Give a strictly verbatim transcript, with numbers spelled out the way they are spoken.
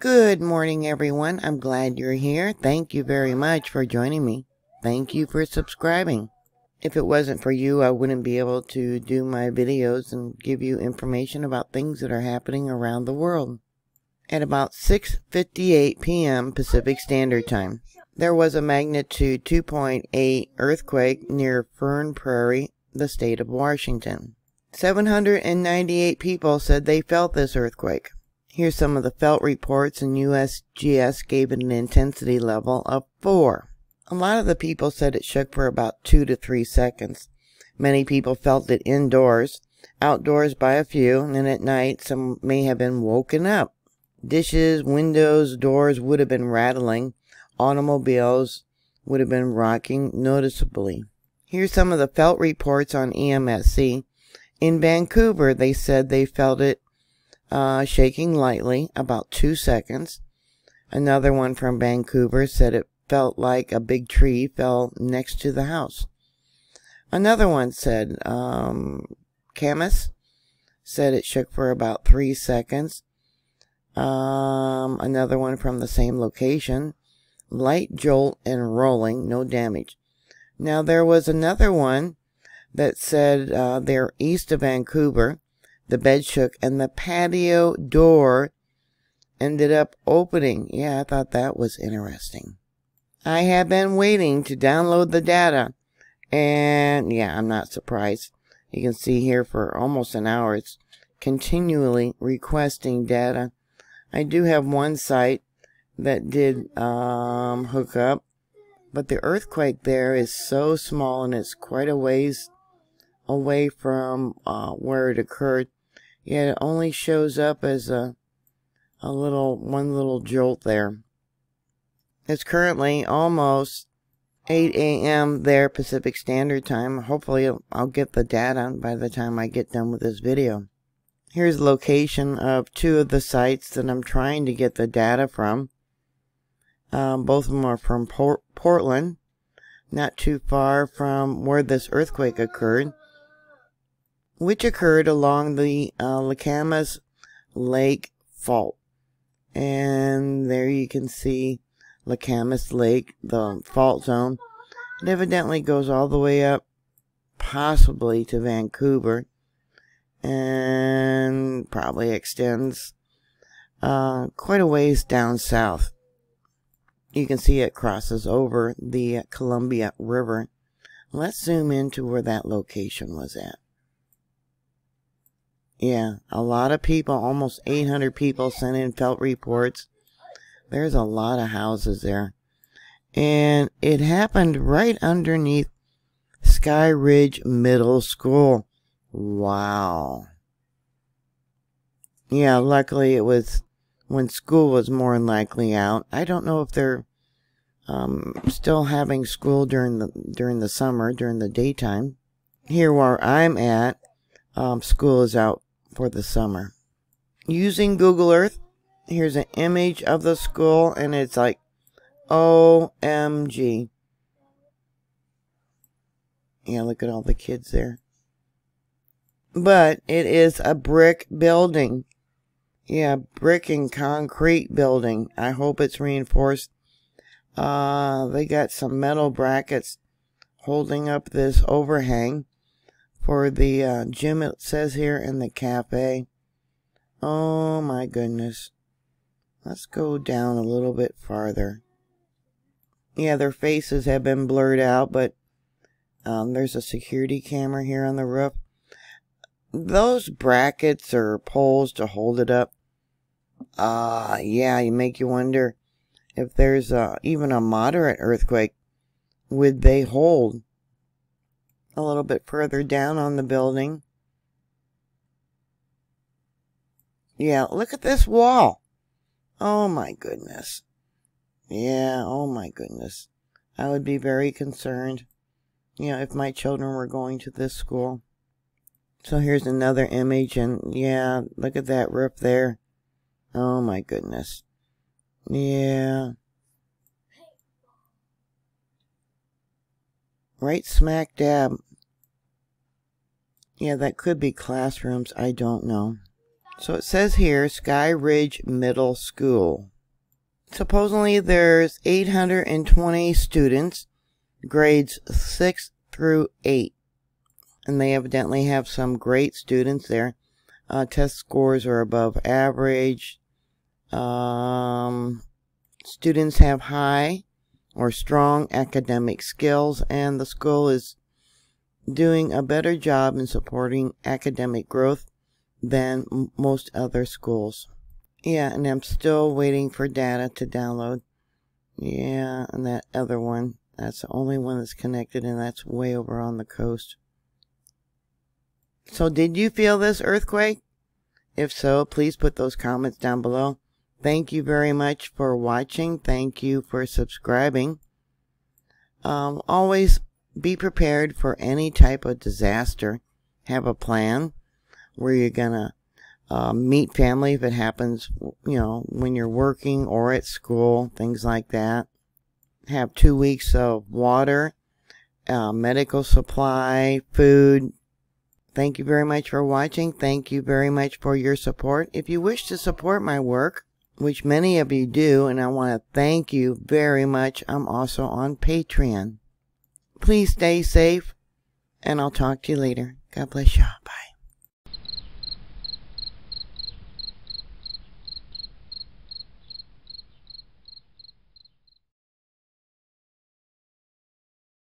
Good morning, everyone. I'm glad you're here. Thank you very much for joining me. Thank you for subscribing. If it wasn't for you, I wouldn't be able to do my videos and give you information about things that are happening around the world. At about six fifty-eight p m Pacific Standard Time, there was a magnitude two point eight earthquake near Fern Prairie, the state of Washington. seven hundred ninety-eight people said they felt this earthquake. Here's some of the felt reports, and U S G S gave it an intensity level of four. A lot of the people said it shook for about two to three seconds. Many people felt it indoors, outdoors by a few, and at night some may have been woken up. Dishes, windows, doors would have been rattling. Automobiles would have been rocking noticeably. Here's some of the felt reports on E M S C. In Vancouver, they said they felt it uh, shaking lightly, about two seconds. Another one from Vancouver said it felt like a big tree fell next to the house. Another one said, um, Camas said it shook for about three seconds. Um, another one from the same location, light jolt and rolling, no damage. Now there was another one that said uh, they're east of Vancouver, the bed shook and the patio door ended up opening. Yeah, I thought that was interesting. I have been waiting to download the data, and yeah, I'm not surprised. You can see here for almost an hour, it's continually requesting data. I do have one site that did um, hook up, but the earthquake there is so small, and it's quite a ways away from uh, where it occurred. Yet it only shows up as a a little one little jolt there. It's currently almost eight a m there Pacific Standard Time. Hopefully I'll get the data by the time I get done with this video. Here's the location of two of the sites that I'm trying to get the data from. Um, both of them are from Port Portland, not too far from where this earthquake occurred, which occurred along the uh, Lacamas Lake Fault. And there you can see Lacamas Lake, the fault zone. It evidently goes all the way up, possibly to Vancouver, and probably extends uh, quite a ways down south. You can see it crosses over the Columbia River. Let's zoom into where that location was at. Yeah, a lot of people, almost eight hundred people sent in felt reports. There's a lot of houses there. And it happened right underneath Skyridge Middle School. Wow. Yeah, luckily it was when school was more than likely out. I don't know if they're um, still having school during the, during the summer, during the daytime. Here where I'm at, um, school is out for the summer. Using Google Earth, here's an image of the school, and it's like, O M G. Yeah, look at all the kids there. But it is a brick building. Yeah, brick and concrete building. I hope it's reinforced. Uh, they got some metal brackets holding up this overhang for the uh, gym, it says here, and the cafe. Oh my goodness. Let's go down a little bit farther. Yeah, their faces have been blurred out, but um, there's a security camera here on the roof. Those brackets or poles to hold it up. Ah, uh, yeah, you make you wonder if there's a, even a moderate earthquake, would they hold? A little bit further down on the building. Yeah, look at this wall. Oh my goodness. Yeah, oh my goodness. I would be very concerned, you know, if my children were going to this school. So here's another image, and yeah, look at that roof there. Oh my goodness. Yeah. Right smack dab. Yeah, that could be classrooms. I don't know. So it says here, Skyridge Middle School. Supposedly there's eight hundred twenty students, grades six through eight. And they evidently have some great students there. Uh, test scores are above average. Um, students have high or strong academic skills, and the school is doing a better job in supporting academic growth than m most other schools. Yeah, and I'm still waiting for data to download. Yeah, and that other one, that's the only one that's connected, and that's way over on the coast. So did you feel this earthquake? If so, please put those comments down below. Thank you very much for watching. Thank you for subscribing. Um, always be prepared for any type of disaster. Have a plan where you're going to uh, meet family if it happens, you know, when you're working or at school, things like that. Have two weeks of water, uh, medical supply, food. Thank you very much for watching. Thank you very much for your support. If you wish to support my work, which many of you do, and I want to thank you very much. I'm also on Patreon. Please stay safe, and I'll talk to you later. God bless y'all.